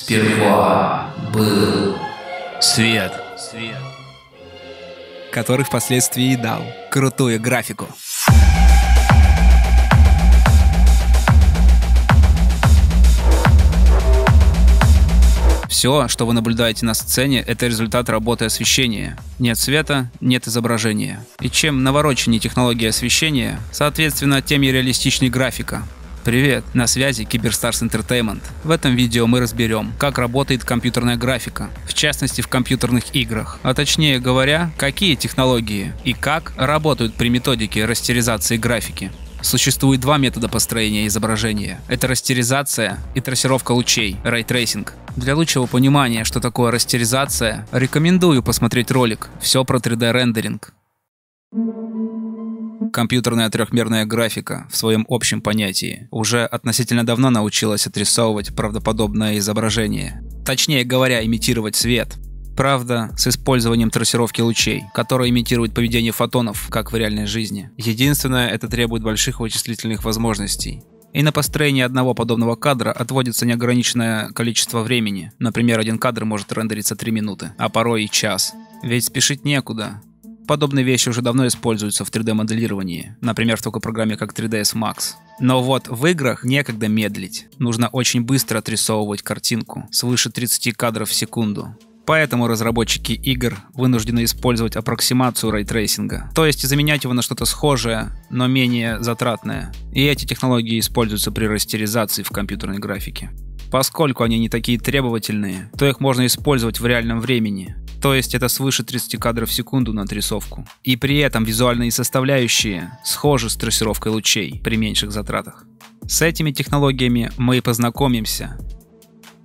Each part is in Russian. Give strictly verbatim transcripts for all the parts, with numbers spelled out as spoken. Сперва был свет, свет, который впоследствии дал крутую графику. Все, что вы наблюдаете на сцене, это результат работы освещения. Нет света, нет изображения. И чем навороченнее технология освещения, соответственно, тем и реалистичнее графика. Привет, на связи Киберстарс Энтертеймент. В этом видео мы разберем, как работает компьютерная графика, в частности в компьютерных играх, а точнее говоря, какие технологии и как работают при методике растеризации графики. Существует два метода построения изображения. Это растеризация и трассировка лучей, Ray Tracing. Для лучшего понимания, что такое растеризация, рекомендую посмотреть ролик «Все про три дэ рендеринг». Компьютерная трехмерная графика в своем общем понятии уже относительно давно научилась отрисовывать правдоподобное изображение, точнее говоря, имитировать свет. Правда, с использованием трассировки лучей, которая имитирует поведение фотонов, как в реальной жизни. Единственное, это требует больших вычислительных возможностей. И на построение одного подобного кадра отводится неограниченное количество времени. Например, один кадр может рендериться три минуты, а порой и час. Ведь спешить некуда. Подобные вещи уже давно используются в три дэ моделировании, например, в такой программе как три дэ эс макс. Но вот в играх некогда медлить. Нужно очень быстро отрисовывать картинку, свыше тридцати кадров в секунду. Поэтому разработчики игр вынуждены использовать аппроксимацию рейтрейсинга, то есть заменять его на что-то схожее, но менее затратное. И эти технологии используются при растеризации в компьютерной графике. Поскольку они не такие требовательные, то их можно использовать в реальном времени. То есть это свыше тридцати кадров в секунду на отрисовку. И при этом визуальные составляющие схожи с трассировкой лучей при меньших затратах. С этими технологиями мы и познакомимся.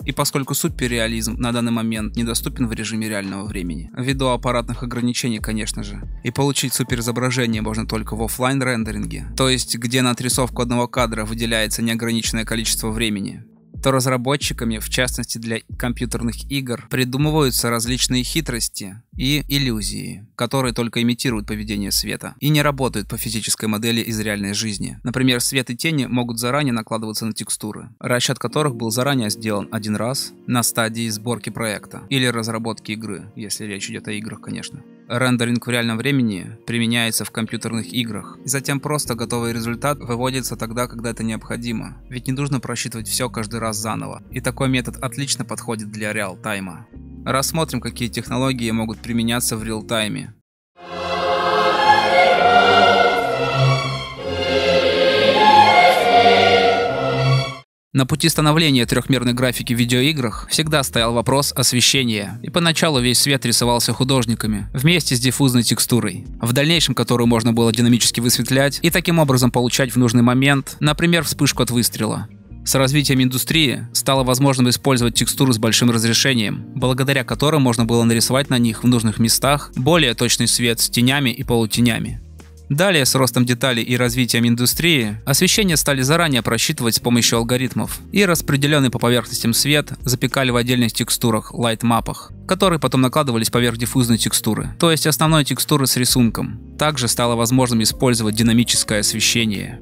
И поскольку суперреализм на данный момент недоступен в режиме реального времени, ввиду аппаратных ограничений, конечно же, и получить суперизображение можно только в офлайн рендеринге, то есть где на отрисовку одного кадра выделяется неограниченное количество времени, то разработчиками, в частности для компьютерных игр, придумываются различные хитрости и иллюзии, которые только имитируют поведение света и не работают по физической модели из реальной жизни. Например, свет и тени могут заранее накладываться на текстуры, расчет которых был заранее сделан один раз на стадии сборки проекта или разработки игры, если речь идет о играх, конечно. Рендеринг в реальном времени применяется в компьютерных играх, и затем просто готовый результат выводится тогда, когда это необходимо, ведь не нужно просчитывать все каждый раз заново, и такой метод отлично подходит для реал-тайма. Рассмотрим, какие технологии могут применяться в реал-тайме. На пути становления трехмерной графики в видеоиграх всегда стоял вопрос освещения, и поначалу весь свет рисовался художниками вместе с диффузной текстурой, в дальнейшем которую можно было динамически высветлять и таким образом получать в нужный момент, например, вспышку от выстрела. С развитием индустрии стало возможным использовать текстуры с большим разрешением, благодаря которым можно было нарисовать на них в нужных местах более точный свет с тенями и полутенями. Далее, с ростом деталей и развитием индустрии, освещение стали заранее просчитывать с помощью алгоритмов, и распределенный по поверхностям свет запекали в отдельных текстурах, лайтмапах, которые потом накладывались поверх диффузной текстуры, то есть основной текстуры с рисунком. Также стало возможным использовать динамическое освещение.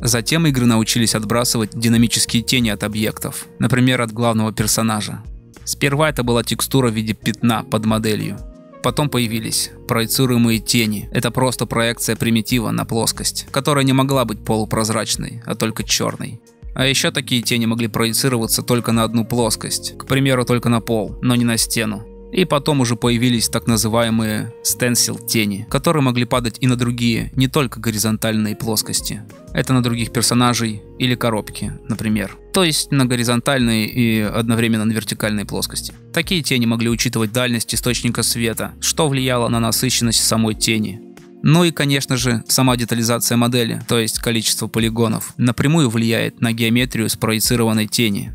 Затем игры научились отбрасывать динамические тени от объектов, например, от главного персонажа. Сперва это была текстура в виде пятна под моделью. Потом появились проецируемые тени. Это просто проекция примитива на плоскость, которая не могла быть полупрозрачной, а только черной. А еще такие тени могли проецироваться только на одну плоскость, к примеру, только на пол, но не на стену. И потом уже появились так называемые стенсил тени, которые могли падать и на другие, не только горизонтальные плоскости. Это на других персонажей или коробки, например. То есть на горизонтальные и одновременно на вертикальные плоскости. Такие тени могли учитывать дальность источника света, что влияло на насыщенность самой тени. Ну и, конечно же, сама детализация модели, то есть количество полигонов, напрямую влияет на геометрию спроецированной тени.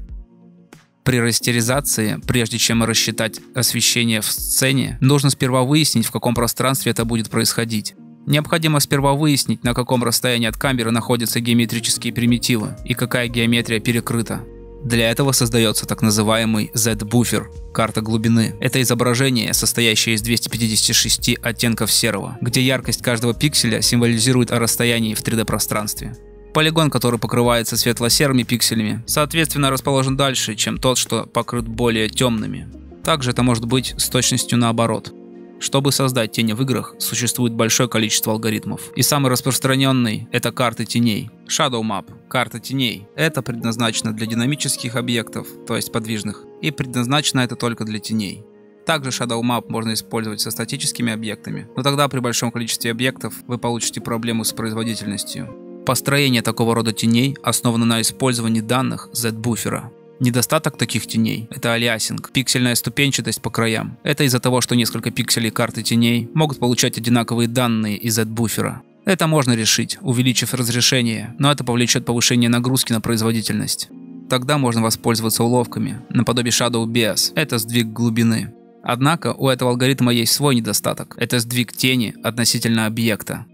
При растеризации, прежде чем рассчитать освещение в сцене, нужно сперва выяснить, в каком пространстве это будет происходить. Необходимо сперва выяснить, на каком расстоянии от камеры находятся геометрические примитивы и какая геометрия перекрыта. Для этого создается так называемый Z-буфер – карта глубины. Это изображение, состоящее из двухсот пятидесяти шести оттенков серого, где яркость каждого пикселя символизирует о расстоянии в три дэ пространстве. Полигон, который покрывается светло-серыми пикселями, соответственно расположен дальше, чем тот, что покрыт более темными. Также это может быть с точностью наоборот. Чтобы создать тени в играх, существует большое количество алгоритмов. И самый распространенный — это карты теней. Shadow Map — карта теней. Это предназначено для динамических объектов, то есть подвижных, и предназначено это только для теней. Также Shadow Map можно использовать со статическими объектами, но тогда при большом количестве объектов вы получите проблему с производительностью. Построение такого рода теней основано на использовании данных Z-буфера. Недостаток таких теней – это алиасинг, пиксельная ступенчатость по краям. Это из-за того, что несколько пикселей карты теней могут получать одинаковые данные из Z-буфера. Это можно решить, увеличив разрешение, но это повлечет повышение нагрузки на производительность. Тогда можно воспользоваться уловками, наподобие Shadow Bias – это сдвиг глубины. Однако у этого алгоритма есть свой недостаток – это сдвиг тени относительно объекта.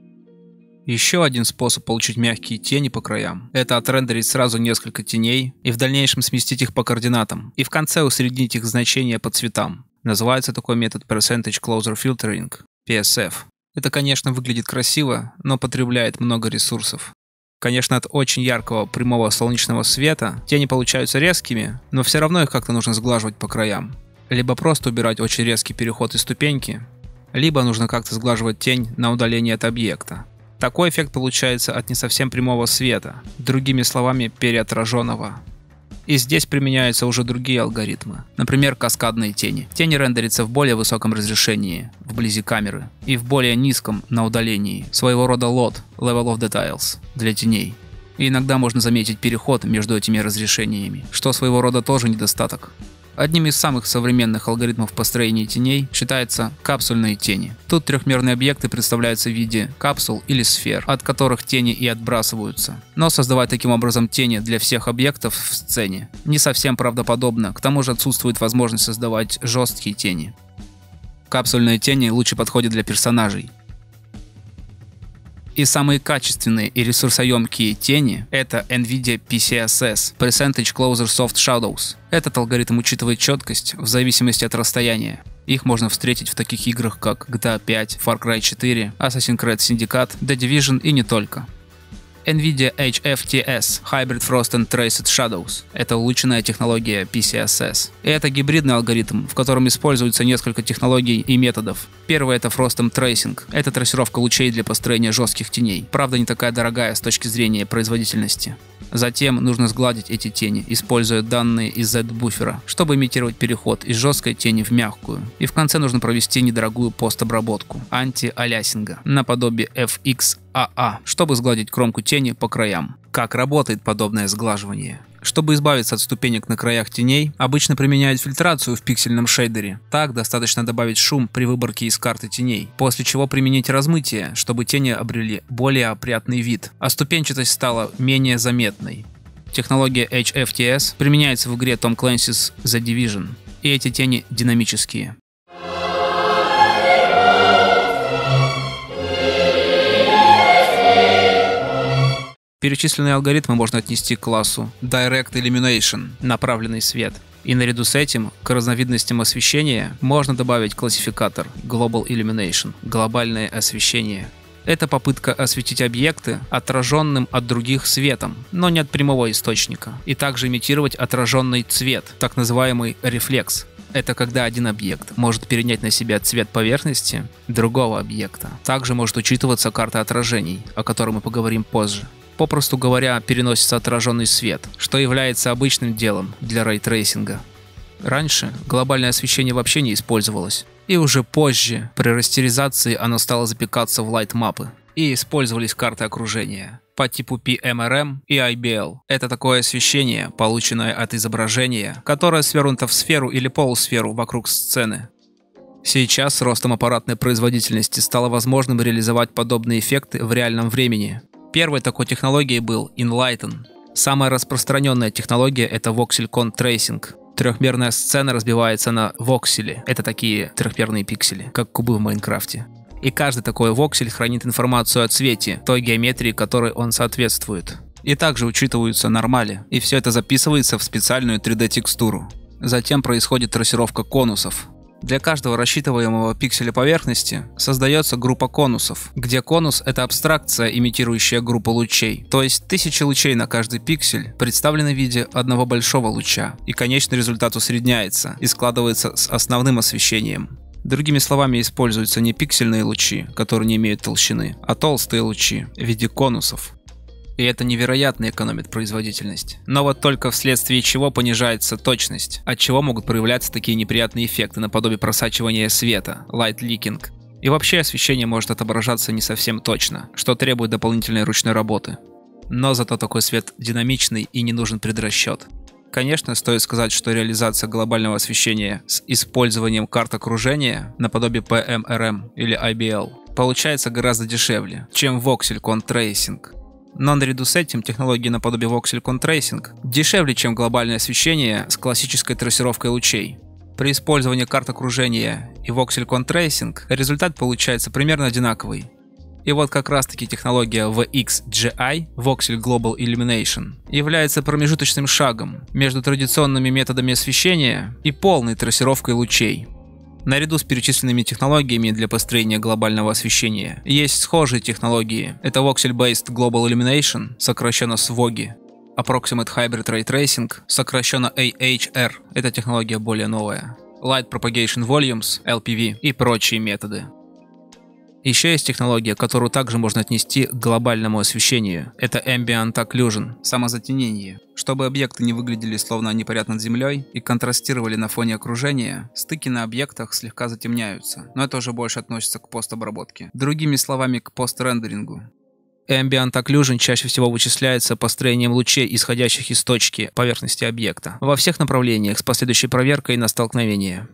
Еще один способ получить мягкие тени по краям – это отрендерить сразу несколько теней и в дальнейшем сместить их по координатам, и в конце усреднить их значения по цветам. Называется такой метод Percentage Closer Filtering – P C F. Это, конечно, выглядит красиво, но потребляет много ресурсов. Конечно, от очень яркого прямого солнечного света тени получаются резкими, но все равно их как-то нужно сглаживать по краям. Либо просто убирать очень резкий переход и ступеньки, либо нужно как-то сглаживать тень на удаление от объекта. Такой эффект получается от не совсем прямого света, другими словами, переотраженного. И здесь применяются уже другие алгоритмы, например, каскадные тени. Тени рендерятся в более высоком разрешении, вблизи камеры, и в более низком, на удалении, своего рода лод, Level of Details, для теней. И иногда можно заметить переход между этими разрешениями, что своего рода тоже недостаток. Одним из самых современных алгоритмов построения теней считается капсульные тени. Тут трехмерные объекты представляются в виде капсул или сфер, от которых тени и отбрасываются. Но создавать таким образом тени для всех объектов в сцене не совсем правдоподобно, к тому же отсутствует возможность создавать жесткие тени. Капсульные тени лучше подходят для персонажей. И самые качественные и ресурсоемкие тени – это NVIDIA P C S S – Percentage Closer Soft Shadows. Этот алгоритм учитывает четкость в зависимости от расстояния. Их можно встретить в таких играх, как G T A пять, Far Cry четыре, Assassin's Creed Syndicate, The Division и не только. NVIDIA H F T S – Hybrid Frost and Traced Shadows – это улучшенная технология P C S S. И это гибридный алгоритм, в котором используются несколько технологий и методов. Первое – это Frost and Tracing – это трассировка лучей для построения жестких теней, правда не такая дорогая с точки зрения производительности. Затем нужно сгладить эти тени, используя данные из Z-буфера, чтобы имитировать переход из жесткой тени в мягкую. И в конце нужно провести недорогую постобработку – анти-алиасинга, наподобие F X A A, чтобы сгладить кромку тени по краям. Как работает подобное сглаживание? Чтобы избавиться от ступенек на краях теней, обычно применяют фильтрацию в пиксельном шейдере. Так достаточно добавить шум при выборке из карты теней, после чего применить размытие, чтобы тени обрели более опрятный вид, а ступенчатость стала менее заметной. Технология H F T S применяется в игре Tom Clancy's The Division, и эти тени динамические. Перечисленные алгоритмы можно отнести к классу Direct Illumination – направленный свет. И наряду с этим к разновидностям освещения можно добавить классификатор Global Illumination – глобальное освещение. Это попытка осветить объекты отраженным от других светом, но не от прямого источника, и также имитировать отраженный цвет, так называемый рефлекс. Это когда один объект может перенять на себя цвет поверхности другого объекта. Также может учитываться карта отражений, о которой мы поговорим позже. Попросту говоря, переносится отраженный свет, что является обычным делом для рейтрейсинга. Раньше глобальное освещение вообще не использовалось, и уже позже при растеризации оно стало запекаться в лайтмапы, и использовались карты окружения по типу P M R M и I B L. Это такое освещение, полученное от изображения, которое свернуто в сферу или полусферу вокруг сцены. Сейчас с ростом аппаратной производительности стало возможным реализовать подобные эффекты в реальном времени. Первой такой технологией был Enlighten. Самая распространенная технология – это Voxel Cone Tracing. Трехмерная сцена разбивается на воксели. Это такие трехмерные пиксели, как кубы в Майнкрафте. И каждый такой воксель хранит информацию о цвете, той геометрии, которой он соответствует. И также учитываются нормали. И все это записывается в специальную три дэ-текстуру. Затем происходит трассировка конусов. Для каждого рассчитываемого пикселя поверхности создается группа конусов, где конус — это абстракция, имитирующая группу лучей. То есть тысячи лучей на каждый пиксель представлены в виде одного большого луча, и конечный результат усредняется и складывается с основным освещением. Другими словами, используются не пиксельные лучи, которые не имеют толщины, а толстые лучи в виде конусов. И это невероятно экономит производительность. Но вот только вследствие чего понижается точность, от чего могут проявляться такие неприятные эффекты наподобие просачивания света, light leaking. И вообще освещение может отображаться не совсем точно, что требует дополнительной ручной работы. Но зато такой свет динамичный и не нужен предрасчет. Конечно, стоит сказать, что реализация глобального освещения с использованием карт окружения, наподобие пэ эм эр эм или ай би эл, получается гораздо дешевле, чем Voxel Cone Tracing. Но наряду с этим технологии наподобие Voxel Cone Tracing дешевле, чем глобальное освещение с классической трассировкой лучей. При использовании карт окружения и Voxel Cone Tracing результат получается примерно одинаковый. И вот как раз таки технология ви экс джи ай, Voxel Global Illumination, является промежуточным шагом между традиционными методами освещения и полной трассировкой лучей. Наряду с перечисленными технологиями для построения глобального освещения есть схожие технологии. Это Voxel Based Global Illumination, сокращенно своги, Approximate Hybrid Ray Tracing, сокращенно эй эйч ар, это технология более новая, Light Propagation Volumes, эл пи ви и прочие методы. Еще есть технология, которую также можно отнести к глобальному освещению. Это Ambient Occlusion, самозатенение. Чтобы объекты не выглядели словно они парят над землей и контрастировали на фоне окружения, стыки на объектах слегка затемняются, но это уже больше относится к постобработке. Другими словами, к пострендерингу. Ambient Occlusion чаще всего вычисляется построением лучей, исходящих из точки поверхности объекта, во всех направлениях с последующей проверкой на столкновение.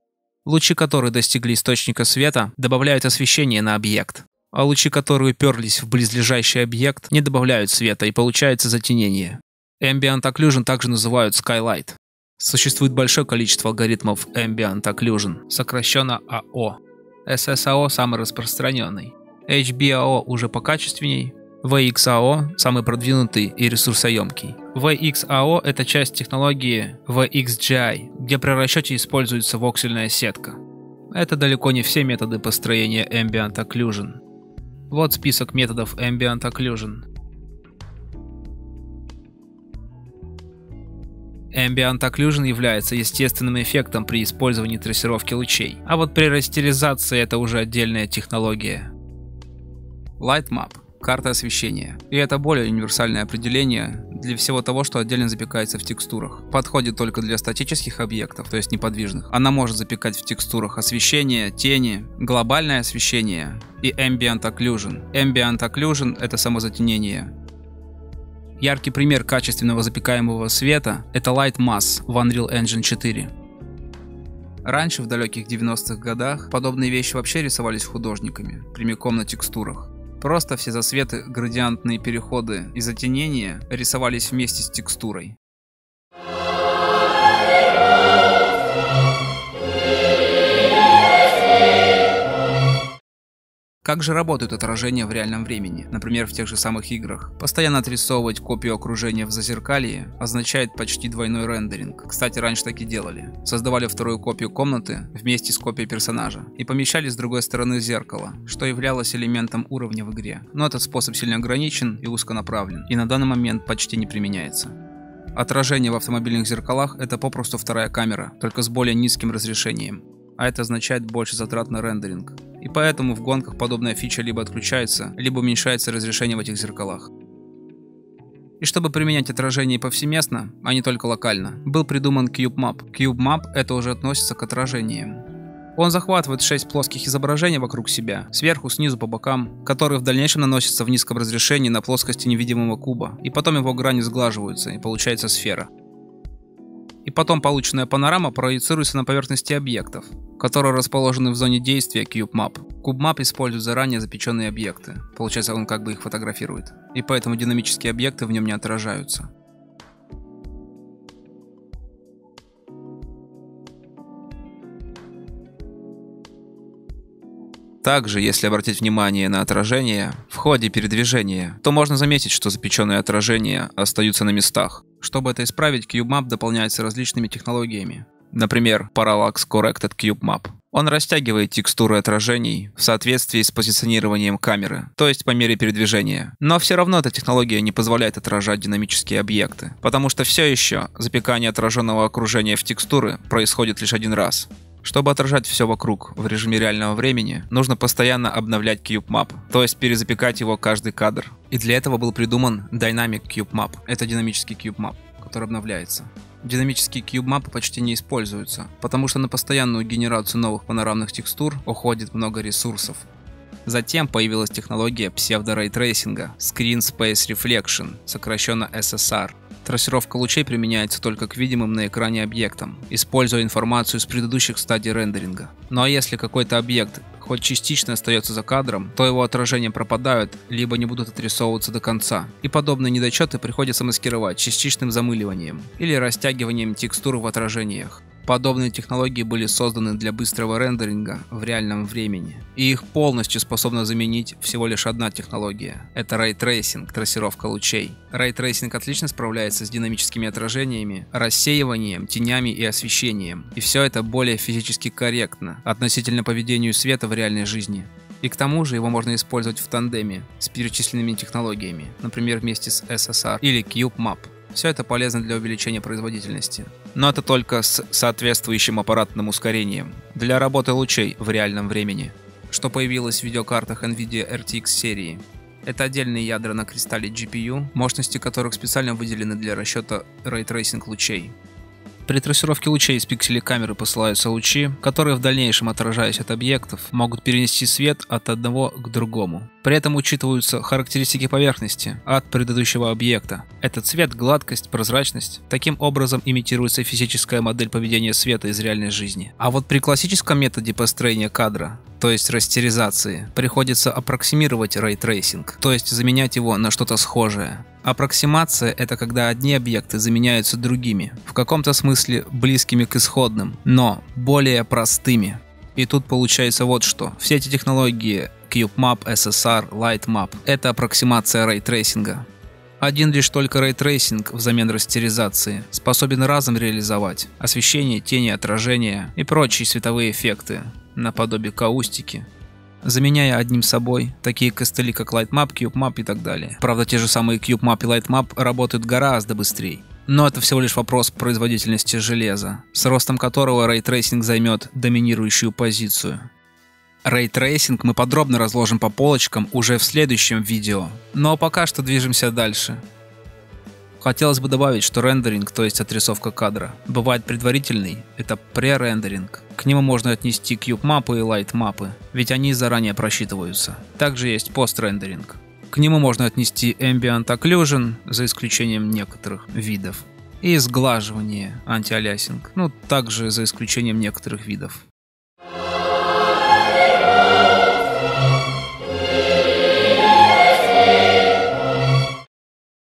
Лучи, которые достигли источника света, добавляют освещение на объект, а лучи, которые уперлись в близлежащий объект, не добавляют света и получается затенение. Ambient Occlusion также называют Skylight. Существует большое количество алгоритмов Ambient Occlusion, сокращенно эй о. эс эс а о самый распространенный, эйч би эй о уже покачественней, ви экс а о самый продвинутый и ресурсоемкий. ви экс а о – это часть технологии ви экс джи ай, где при расчете используется воксельная сетка. Это далеко не все методы построения Ambient Occlusion. Вот список методов Ambient Occlusion. Ambient Occlusion является естественным эффектом при использовании трассировки лучей, а вот при растеризации это уже отдельная технология. Lightmap – карта освещения, и это более универсальное определение для всего того, что отдельно запекается в текстурах. Подходит только для статических объектов, то есть неподвижных. Она может запекать в текстурах освещение, тени, глобальное освещение и Ambient Occlusion. Ambient Occlusion — это самозатенение. Яркий пример качественного запекаемого света — это Light Mass в Unreal Engine четыре. Раньше, в далеких девяностых годах, подобные вещи вообще рисовались художниками, прямиком на текстурах. Просто все засветы, градиентные переходы и затенения рисовались вместе с текстурой. Как же работают отражения в реальном времени, например, в тех же самых играх? Постоянно отрисовывать копию окружения в зазеркалье означает почти двойной рендеринг. Кстати, раньше так и делали. Создавали вторую копию комнаты вместе с копией персонажа и помещали с другой стороны зеркала, что являлось элементом уровня в игре. Но этот способ сильно ограничен и узконаправлен, и на данный момент почти не применяется. Отражение в автомобильных зеркалах — это попросту вторая камера, только с более низким разрешением. А это означает больше затрат на рендеринг. И поэтому в гонках подобная фича либо отключается, либо уменьшается разрешение в этих зеркалах. И чтобы применять отражение повсеместно, а не только локально, был придуман CubeMap. CubeMap это уже относится к отражениям. Он захватывает шесть плоских изображений вокруг себя, сверху, снизу, по бокам, которые в дальнейшем наносятся в низком разрешении на плоскости невидимого куба, и потом его грани сглаживаются, и получается сфера. И потом полученная панорама проецируется на поверхности объектов, которые расположены в зоне действия CubeMap. CubeMap использует заранее запеченные объекты, получается он как бы их фотографирует, и поэтому динамические объекты в нем не отражаются. Также, если обратить внимание на отражение в ходе передвижения, то можно заметить, что запеченные отражения остаются на местах. Чтобы это исправить, CubeMap дополняется различными технологиями. Например, Parallax Corrected CubeMap. Он растягивает текстуры отражений в соответствии с позиционированием камеры, то есть по мере передвижения. Но все равно эта технология не позволяет отражать динамические объекты, потому что все еще запекание отраженного окружения в текстуры происходит лишь один раз. Чтобы отражать все вокруг в режиме реального времени, нужно постоянно обновлять Cube Map, то есть перезапекать его каждый кадр. И для этого был придуман Dynamic Cube Map. Это динамический Cube Map, который обновляется. Динамические кьюб-мапы почти не используются, потому что на постоянную генерацию новых панорамных текстур уходит много ресурсов. Затем появилась технология псевдо-рейтрейсинга, Screen Space Reflection, сокращенно эс эс ар. Трассировка лучей применяется только к видимым на экране объектам, используя информацию с предыдущих стадий рендеринга. Но если какой-то объект хоть частично остается за кадром, то его отражения пропадают, либо не будут отрисовываться до конца. И подобные недочеты приходится маскировать частичным замыливанием или растягиванием текстур в отражениях. Подобные технологии были созданы для быстрого рендеринга в реальном времени. И их полностью способна заменить всего лишь одна технология. Это Ray Tracing, трассировка лучей. Ray Tracing отлично справляется с динамическими отражениями, рассеиванием, тенями и освещением. И все это более физически корректно относительно поведению света в реальной жизни. И к тому же его можно использовать в тандеме с перечисленными технологиями, например, вместе с эс эс ар или Cube Map. Все это полезно для увеличения производительности. Но это только с соответствующим аппаратным ускорением для работы лучей в реальном времени, что появилось в видеокартах NVIDIA эр ти икс серии. Это отдельные ядра на кристалле джи пи ю, мощности которых специально выделены для расчета рейтрейсинг лучей. При трассировке лучей из пикселей камеры посылаются лучи, которые в дальнейшем, отражаясь от объектов, могут перенести свет от одного к другому. При этом учитываются характеристики поверхности от предыдущего объекта. Это цвет, гладкость, прозрачность. Таким образом имитируется физическая модель поведения света из реальной жизни. А вот при классическом методе построения кадра, то есть растеризации, приходится аппроксимировать рейтрейсинг, то есть заменять его на что-то схожее. Аппроксимация – это когда одни объекты заменяются другими, в каком-то смысле близкими к исходным, но более простыми. И тут получается вот что. Все эти технологии CubeMap, эс эс ар, Lightmap – это аппроксимация рейтрейсинга. Один лишь только рейтрейсинг взамен растеризации способен разом реализовать освещение, тени, отражения и прочие световые эффекты, наподобие каустики, заменяя одним собой такие костыли, как Lightmap, CubeMap и так далее. Правда, те же самые CubeMap и Lightmap работают гораздо быстрее. Но это всего лишь вопрос производительности железа, с ростом которого рейтрейсинг займет доминирующую позицию. Рейтрейсинг мы подробно разложим по полочкам уже в следующем видео, но пока что движемся дальше. Хотелось бы добавить, что рендеринг, то есть отрисовка кадра, бывает предварительный, это пререндеринг. К нему можно отнести кьюб-мапы и лайт-мапы, ведь они заранее просчитываются. Также есть пострендеринг. К нему можно отнести Ambient Occlusion, за исключением некоторых видов. И сглаживание, антиалиасинг, ну также за исключением некоторых видов.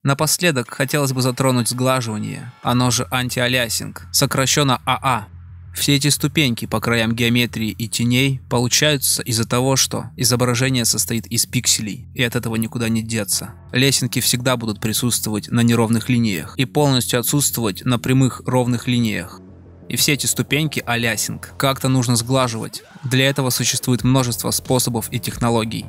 Напоследок хотелось бы затронуть сглаживание, оно же антиалиасинг, сокращенно АА. Все эти ступеньки по краям геометрии и теней получаются из-за того, что изображение состоит из пикселей, и от этого никуда не деться. Лесенки всегда будут присутствовать на неровных линиях и полностью отсутствовать на прямых ровных линиях. И все эти ступеньки алиасинг как-то нужно сглаживать. Для этого существует множество способов и технологий.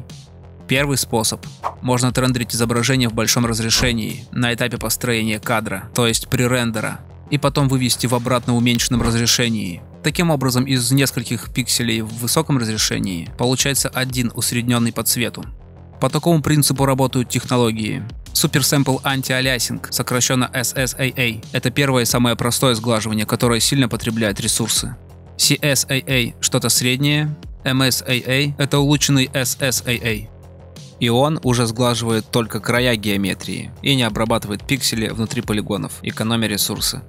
Первый способ. Можно отрендерить изображение в большом разрешении на этапе построения кадра, то есть пререндера, и потом вывести в обратно уменьшенном разрешении. Таким образом, из нескольких пикселей в высоком разрешении получается один усредненный по цвету. По такому принципу работают технологии. Суперсэмпл антиалиасинг, сокращенно эс эс а а, это первое и самое простое сглаживание, которое сильно потребляет ресурсы. си эс а а что-то среднее, эм эс а а это улучшенный эс эс а а. И он уже сглаживает только края геометрии и не обрабатывает пиксели внутри полигонов, экономя ресурсы.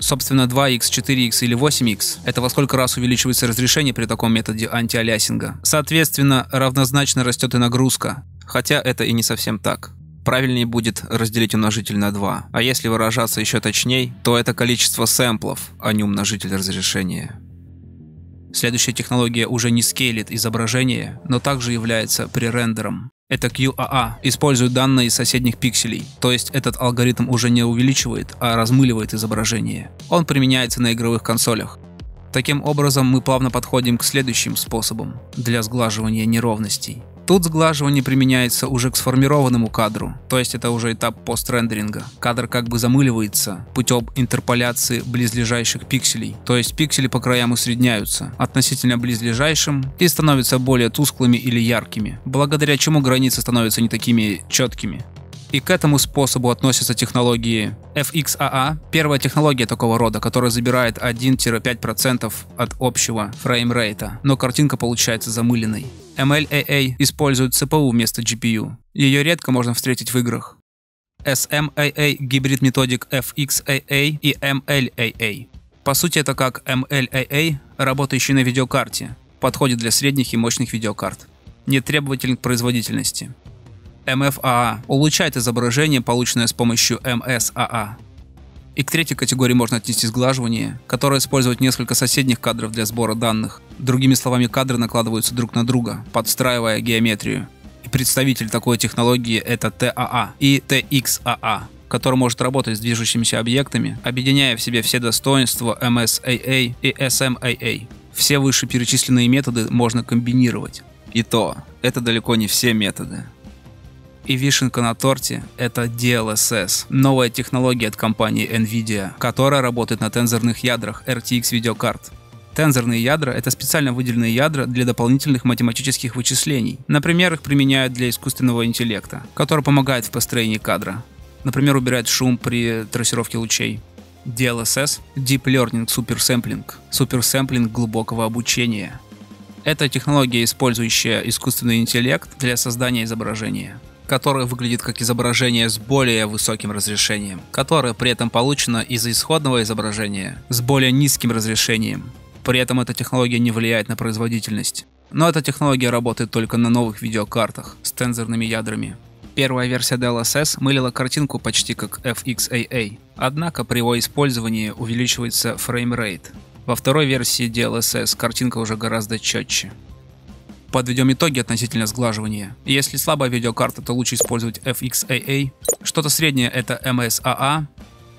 Собственно, два икс, четыре икс или восемь икс – это во сколько раз увеличивается разрешение при таком методе антиалиасинга. Соответственно, равнозначно растет и нагрузка, хотя это и не совсем так. Правильнее будет разделить умножитель на два, а если выражаться еще точнее, то это количество сэмплов, а не умножитель разрешения. Следующая технология уже не скейлит изображение, но также является пререндером. Это кью а а, использует данные из соседних пикселей, то есть этот алгоритм уже не увеличивает, а размыливает изображение. Он применяется на игровых консолях. Таким образом, мы плавно подходим к следующим способам для сглаживания неровностей. Тут сглаживание применяется уже к сформированному кадру, то есть это уже этап пострендеринга. Кадр как бы замыливается путем интерполяции близлежащих пикселей, то есть пиксели по краям усредняются относительно близлежащим и становятся более тусклыми или яркими, благодаря чему границы становятся не такими четкими. И к этому способу относятся технологии эф икс а а, первая технология такого рода, которая забирает один-пять процентов от общего фреймрейта, но картинка получается замыленной. эм эл а а использует си пи ю вместо джи пи ю, ее редко можно встретить в играх. эс эм а а – гибрид методик эф икс а а и эм эл а а. По сути это как эм эл а а, работающий на видеокарте, подходит для средних и мощных видеокарт, не требователен к производительности. эм эф а а улучшает изображение, полученное с помощью эм эс а а. И к третьей категории можно отнести сглаживание, которое использует несколько соседних кадров для сбора данных. Другими словами, кадры накладываются друг на друга, подстраивая геометрию. И представитель такой технологии это ти а а и ти икс а а, который может работать с движущимися объектами, объединяя в себе все достоинства эм эс а а и эс эм а а. Все вышеперечисленные методы можно комбинировать. И то, это далеко не все методы. И вишенка на торте – это ди эл эс эс, новая технология от компании NVIDIA, которая работает на тензорных ядрах эр ти экс видеокарт. Тензорные ядра – это специально выделенные ядра для дополнительных математических вычислений. Например, их применяют для искусственного интеллекта, который помогает в построении кадра. Например, убирает шум при трассировке лучей. ди эл эс эс – Deep Learning Supersampling, суперсэмплинг глубокого обучения. Это технология, использующая искусственный интеллект для создания изображения, которое выглядит как изображение с более высоким разрешением, которое при этом получено из исходного изображения с более низким разрешением. При этом эта технология не влияет на производительность. Но эта технология работает только на новых видеокартах с тензорными ядрами. Первая версия ди эл эс эс мылила картинку почти как эф икс а а, однако при его использовании увеличивается фреймрейт. Во второй версии ди эл эс эс картинка уже гораздо четче. Подведем итоги относительно сглаживания. Если слабая видеокарта, то лучше использовать эф икс а а, что-то среднее это эм эс а а,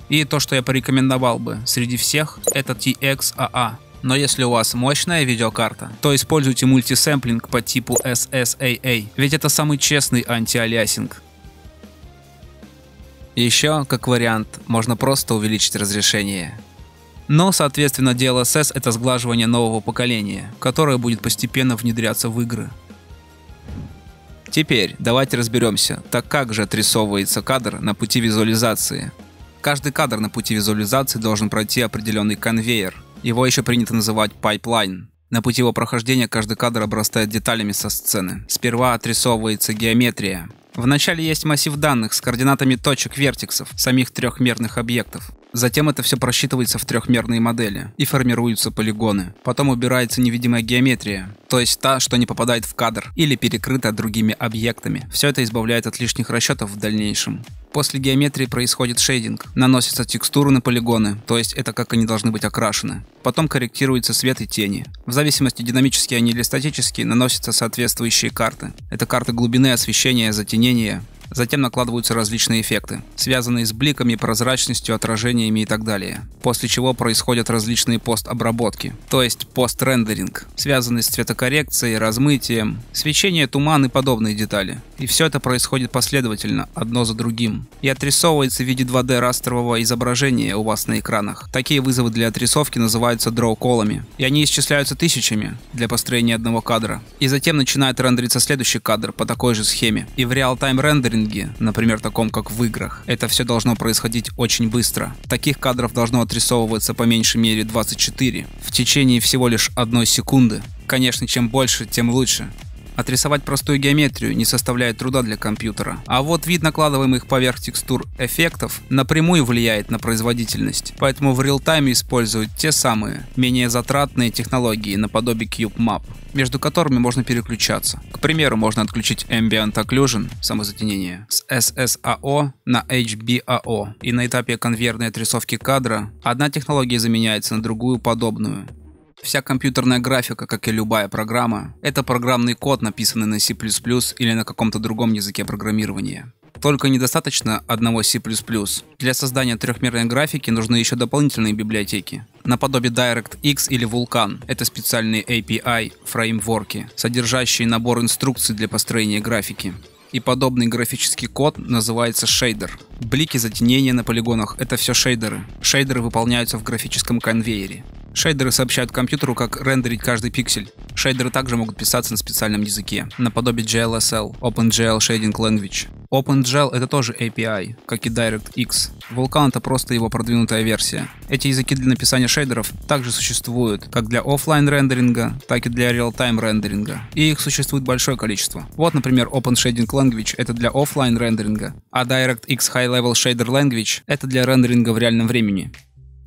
и то, что я порекомендовал бы среди всех, это ти икс а а. Но если у вас мощная видеокарта, то используйте мультисэмплинг по типу эс эс а а, ведь это самый честный антиалиасинг. Еще, как вариант, можно просто увеличить разрешение. Но, соответственно, ди эл эс эс — это сглаживание нового поколения, которое будет постепенно внедряться в игры. Теперь давайте разберемся, так как же отрисовывается кадр на пути визуализации. Каждый кадр на пути визуализации должен пройти определенный конвейер, его еще принято называть пайплайн. На пути его прохождения каждый кадр обрастает деталями со сцены. Сперва отрисовывается геометрия. Вначале есть массив данных с координатами точек вертексов, самих трехмерных объектов. Затем это все просчитывается в трехмерные модели и формируются полигоны. Потом убирается невидимая геометрия, то есть та, что не попадает в кадр или перекрыта другими объектами. Все это избавляет от лишних расчетов в дальнейшем. После геометрии происходит шейдинг, наносятся текстуры на полигоны, то есть это как они должны быть окрашены. Потом корректируются свет и тени. В зависимости динамические они или статические, наносятся соответствующие карты. Это карты глубины, освещения, затенения. Затем накладываются различные эффекты, связанные с бликами, прозрачностью, отражениями и так далее. После чего происходят различные постобработки, то есть пострендеринг, связанный с цветокоррекцией, размытием, свечение, туман и подобные детали. И все это происходит последовательно, одно за другим. И отрисовывается в виде два дэ растрового изображения у вас на экранах. Такие вызовы для отрисовки называются дроу-коллами, и они исчисляются тысячами для построения одного кадра. И затем начинает рендериться следующий кадр по такой же схеме. И в реал-тайм рендеринг, например, таком как в играх, это все должно происходить очень быстро. Таких кадров должно отрисовываться по меньшей мере двадцать четыре в течение всего лишь одной секунды. Конечно, чем больше, тем лучше. Отрисовать простую геометрию не составляет труда для компьютера, а вот вид накладываемых поверх текстур эффектов напрямую влияет на производительность, поэтому в реалтайме используют те самые, менее затратные технологии наподобие CubeMap, между которыми можно переключаться. К примеру, можно отключить Ambient Occlusion, самозатенение, с эс эс а о на эйч би а о, и на этапе конвейерной отрисовки кадра одна технология заменяется на другую подобную. Вся компьютерная графика, как и любая программа, это программный код, написанный на си плюс плюс или на каком-то другом языке программирования. Только недостаточно одного си плюс плюс. Для создания трехмерной графики нужны еще дополнительные библиотеки, наподобие DirectX или Vulkan. Это специальные эй пи ай, фреймворки, содержащие набор инструкций для построения графики. И подобный графический код называется шейдер. Блики, затенения на полигонах — это все шейдеры. Шейдеры выполняются в графическом конвейере. Шейдеры сообщают компьютеру, как рендерить каждый пиксель. Шейдеры также могут писаться на специальном языке, наподобие джей эл эс эл, OpenGL Shading Language. OpenGL — это тоже эй пи ай, как и DirectX. Vulkan — это просто его продвинутая версия. Эти языки для написания шейдеров также существуют как для офлайн рендеринга, так и для реал-тайм рендеринга. И их существует большое количество. Вот, например, Open Shading Language — это для офлайн рендеринга, а DirectX High Level Shader Language — это для рендеринга в реальном времени.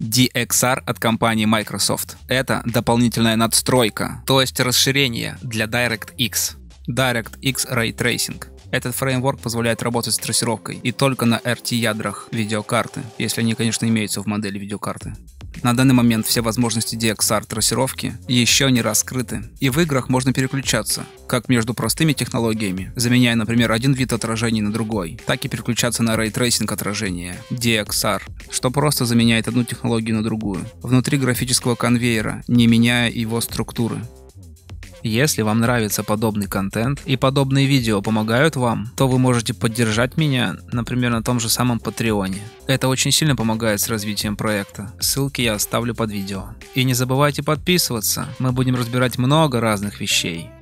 ди экс ар от компании Microsoft — это дополнительная надстройка, то есть расширение для DirectX. DirectX Ray Tracing. Этот фреймворк позволяет работать с трассировкой и только на эр ти-ядрах видеокарты, если они, конечно, имеются в модели видеокарты. На данный момент все возможности ди экс ар-трассировки еще не раскрыты, и в играх можно переключаться, как между простыми технологиями, заменяя, например, один вид отражений на другой, так и переключаться на рейтрейсинг отражения, ди экс ар, что просто заменяет одну технологию на другую, внутри графического конвейера, не меняя его структуры. Если вам нравится подобный контент и подобные видео помогают вам, то вы можете поддержать меня, например, на том же самом Патреоне. Это очень сильно помогает с развитием проекта. Ссылки я оставлю под видео. И не забывайте подписываться, мы будем разбирать много разных вещей.